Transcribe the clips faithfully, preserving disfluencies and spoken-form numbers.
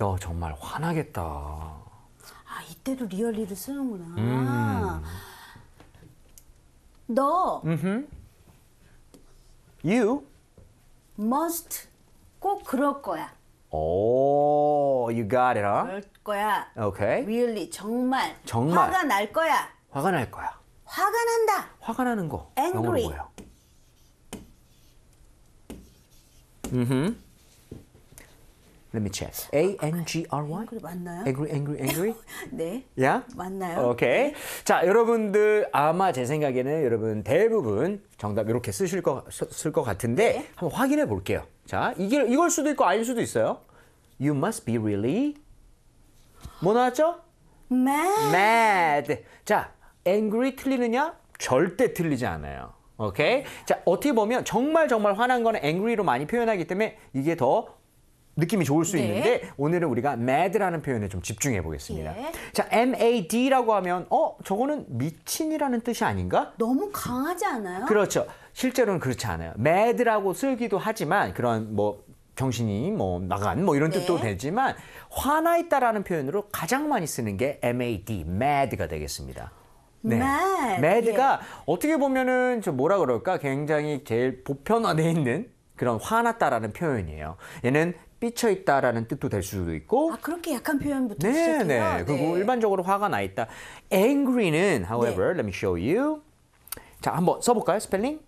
야, 정말 화나겠다. 아, 이때도 리얼리를 쓰는구나. 음. 너 mm-hmm. You must 꼭 그럴 거야. 오, you got it, huh? 그럴 거야. Okay. Really, 정말. 정말. 화가 날 거야. 화가 날 거야. 화가 난다. 화가 나는 거. Angry. 뭐예요? Mm-hmm. Let me check. A N G R Y? Angry 맞나요? Angry, angry, angry? 네. Yeah? 맞나요? 오케이. Okay. 네. 자, 여러분들 아마 제 생각에는 여러분 대부분 정답 이렇게 쓰실 거, 쓸 것 같은데 네. 한번 확인해 볼게요. 자, 이게, 이걸 수도 있고 아닐 수도 있어요. You must be really... 뭐 나왔죠? Mad. Mad. 자, angry 틀리느냐? 절대 틀리지 않아요. 오케이? Okay? 자, 어떻게 보면 정말 정말 화난 거는 angry로 많이 표현하기 때문에 이게 더 느낌이 좋을 수 네. 있는데 오늘은 우리가 mad라는 표현에 좀 집중해 보겠습니다. 예. 자, mad라고 하면 어? 저거는 미친이라는 뜻이 아닌가? 너무 강하지 않아요? 그렇죠. 실제로는 그렇지 않아요. mad라고 쓰기도 하지만 그런 뭐 정신이 뭐 나간 뭐 이런 네. 뜻도 되지만 화나 있다라는 표현으로 가장 많이 쓰는 게 mad, mad가 되겠습니다. 네. mad. mad가 예. 어떻게 보면은 저 뭐라 그럴까? 굉장히 제일 보편화되어 있는 그런 화났다라는 표현이에요. 얘는 삐쳐있다라는 뜻도 될 수도 있고. 아, 그렇게 약한 표현부터 시작해요? 네. 그리고 일반적으로 화가 나 있다. angry는 however, 네. let me show you. 자, 한번 써볼까요? 스펠링?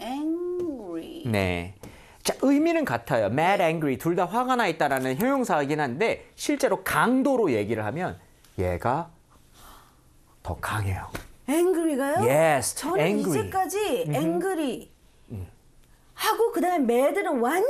angry. 네. 자, 의미는 같아요. mad, angry 둘 다 화가 나 있다라는 형용사이긴 한데 실제로 강도로 얘기를 하면 얘가 더 강해요. angry가요? yes. 저는 angry. 이제까지 mm-hmm. angry. 하고 그다음에 매들은 완전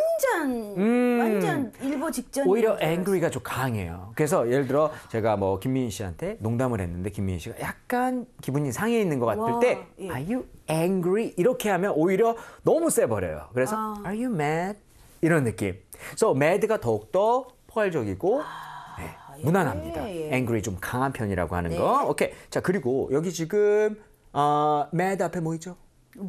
음, 완전 일보 직전. 오히려 angry가 좀 강해요. 그래서 예를 들어 제가 뭐 김민희 씨한테 농담을 했는데 김민희 씨가 약간 기분이 상해 있는 것 같을 와, 때 예. Are you angry? 이렇게 하면 오히려 너무 세 버려요. 그래서 아. Are you mad? 이런 느낌. 그래서 mad가 더욱더 포괄적이고 아, 네, 예. 무난합니다. 예. angry 좀 강한 편이라고 하는 네. 거. 오케이. 자, 그리고 여기 지금 어, mad 앞에 뭐 있죠?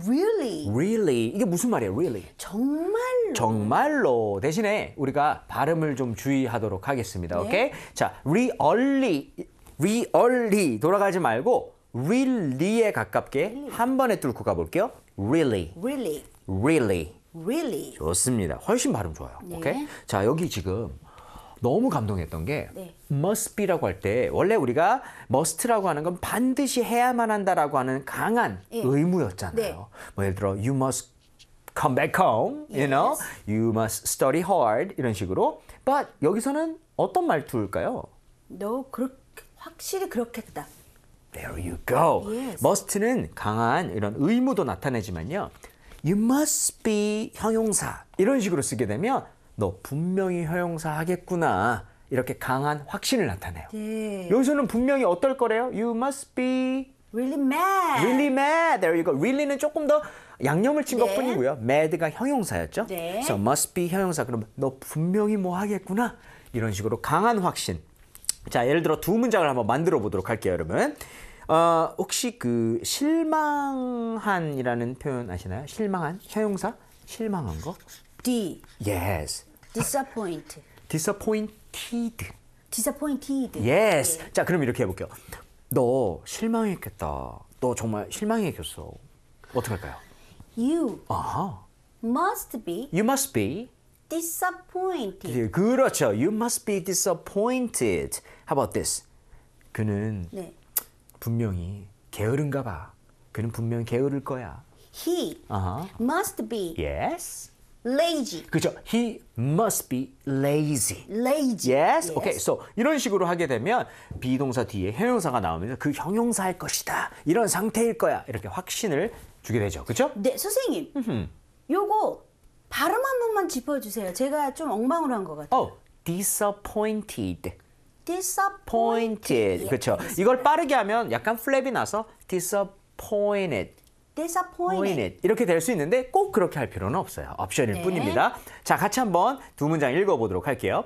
Really. Really. 이게 무슨 말이에요? Really. 정말로. 정말로. 대신에 우리가 발음을 좀 주의하도록 하겠습니다. 네. 오케이? 자, really, really 돌아가지 말고 really에 가깝게 really. 한 번에 뚫고 가볼게요. Really. Really. Really. Really. 좋습니다. 훨씬 발음 좋아요. 네. 오케이? 자, 여기 지금 너무 감동했던 게 네. must be라고 할 때 원래 우리가 must라고 하는 건 반드시 해야만 한다라고 하는 강한 예. 의무였잖아요. 네. 뭐 예를 들어 you must come back home, you yes. know, you must study hard 이런 식으로. But 여기서는 어떤 말투일까요? 너 그렇게 확실히 그렇겠다. There you go. Yes. must는 강한 이런 의무도 나타내지만요. You must be 형용사 이런 식으로 쓰게 되면 너 분명히 형용사 하겠구나. 이렇게 강한 확신을 나타내요. 예. 여기서는 분명히 어떨 거래요? You must be really mad. Really mad. There you go. Really는 조금 더 양념을 친 네. 것뿐이고요. mad가 형용사였죠. 네. 그래서 must be 형용사. 그러면 너 분명히 뭐 하겠구나. 이런 식으로 강한 확신. 자, 예를 들어 두 문장을 한번 만들어 보도록 할게요, 여러분. 어, 혹시 그 실망한이라는 표현 아시나요? 실망한? 형용사? 실망한 거? D. Yes. disappoint. disappointed. disappointed. Yes. 네. 자, 그럼 이렇게 해볼게요. 너 실망했겠다. 너 정말 실망했겠어. 어떻게 할까요? You 아하. must be. You must be. disappointed. 그렇죠. You must be disappointed. How about this? 그는 네. 분명히 게으른가 봐. 그는 분명히 게으를 거야. He 아하. must be. Yes. lazy. 그렇죠. He must be lazy. lazy. Yes. yes. Okay. So 이런 식으로 하게 되면 비동사 뒤에 형용사가 나오면서 그 형용사일 것이다. 이런 상태일 거야. 이렇게 확신을 주게 되죠. 그렇죠? 네, 선생님. 음흠. 요거 발음 한 번만 짚어 주세요. 제가 좀 엉망으로 한 것 같아요. Oh, disappointed. disappointed. 그렇죠. 이걸 빠르게 하면 약간 플랩이 나서 disappointed. disappointed 이렇게 될 수 있는데 꼭 그렇게 할 필요는 없어요. 옵션일 네. 뿐입니다. 자, 같이 한번 두 문장 읽어보도록 할게요.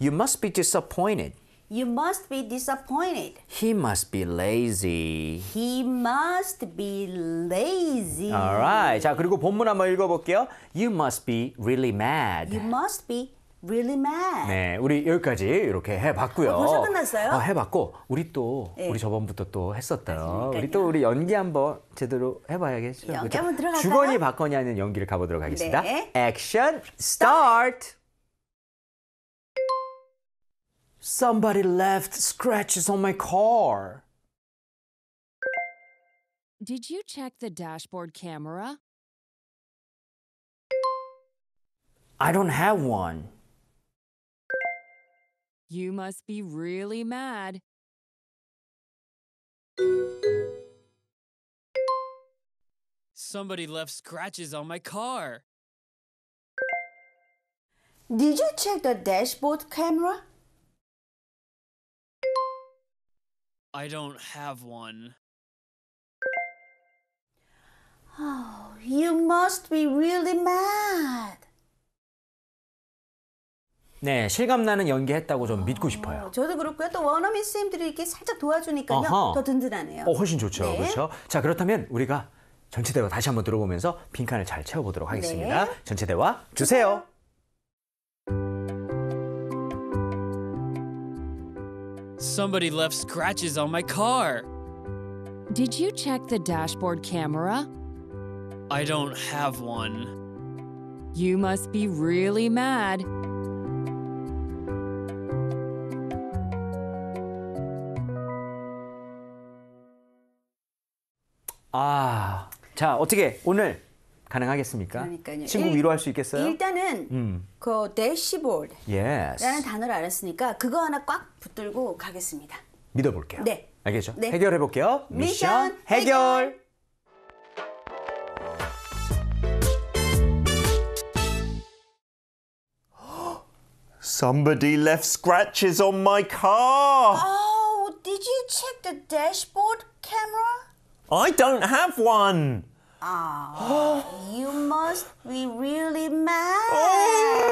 You must be disappointed. You must be disappointed. He must be lazy. He must be lazy. Alright. 자, 그리고 본문 한번 읽어볼게요. You must be really mad. You must be really mad. 네, 우리 여기까지 이렇게 해봤고요. 어, 벌써 끝났어요? 어, 해봤고 우리 또 네. 우리 저번부터 또 했었던 우리 또 우리 연기 한번 제대로 해봐야겠죠. 연기 그렇죠? 한번 들어갈까요? 주거니 받거니 하는 연기를 가보도록 하겠습니다. 네. 액션 스타트. Somebody left scratches on my car. Did you check the dashboard camera? I don't have one. You must be really mad. Somebody left scratches on my car. Did you check the dashboard camera? I don't have one. Oh, you must be really mad. 네, 실감나는 연기했다고 좀 어, 믿고 싶어요. 저도 그렇고요. 또 원어민 선생님들이 이렇게 살짝 도와주니까요. 어허. 더 든든하네요. 어, 훨씬 좋죠. 네. 그렇죠? 자, 그렇다면 우리가 전체 대화 다시 한번 들어보면서 빈칸을 잘 채워보도록 하겠습니다. 네. 전체 대화 주세요. Somebody left scratches on my car. Did you check the dashboard camera? I don't have one. You must be really mad. 아, 자 어떻게 오늘 가능하겠습니까? 그러니까요. 친구 일, 위로할 수 있겠어요? 일단은 음. 그 dashboard라는 yes. 단어를 알았으니까 그거 하나 꽉 붙들고 가겠습니다. 믿어볼게요. 네, 알겠죠? 네. 해결해볼게요. 미션, 미션 해결. 해결. Somebody left scratches on my car. Oh, did you check the dashboard camera? I don't have one. Oh, you must be really mad. Oh.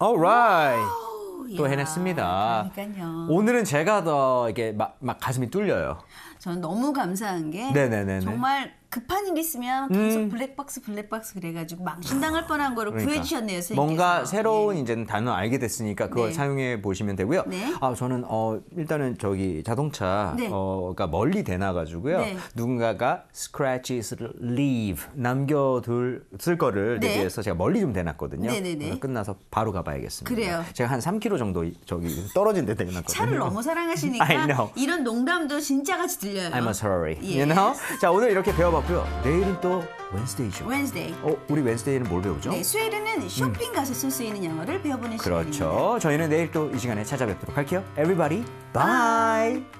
All right. Wow, 또 해냈습니다. 그러니까요. 오늘은 제가 더 이게 막, 막 가슴이 뚫려요. 저는 너무 감사한 게 네네네네. 정말 급한 일이 있으면 계속 음. 블랙박스 블랙박스 그래가지고 망신당할 뻔한 거를 그러니까. 구해주셨네요, 선생님께서. 뭔가 새로운 네. 이제는 단어 알게 됐으니까 그걸 네. 사용해 보시면 되고요. 네. 아 저는 어, 일단은 저기 자동차가 네. 어, 멀리 대나가지고요. 네. 누군가가 scratches를 leave 남겨둘 쓸 거를 네. 대비해서 제가 멀리 좀 대놨거든요. 네, 네, 네. 끝나서 바로 가봐야겠습니다. 그래요. 제가 한 삼 킬로미터 정도 저기 떨어진 데 대놨거든요. 차를 너무 사랑하시니까 이런 농담도 진짜같이 들려요. I'm sorry. Yes. You know? 자 오늘 이렇게 배워봤. 내일은 또 웬스데이죠. 웬스데이. 어, 우리 웬스데이는 뭘 배우죠? 네, 수요일에는 쇼핑 가서 쓸 수 있는 영어를 배워보는 시간입니다. 그렇죠. 저희는 내일 또 이 시간에 찾아뵙도록 할게요. Everybody, bye. bye.